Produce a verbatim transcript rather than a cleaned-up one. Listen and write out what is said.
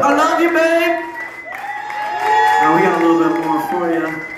I love you, babe. Now we got a little bit more for you.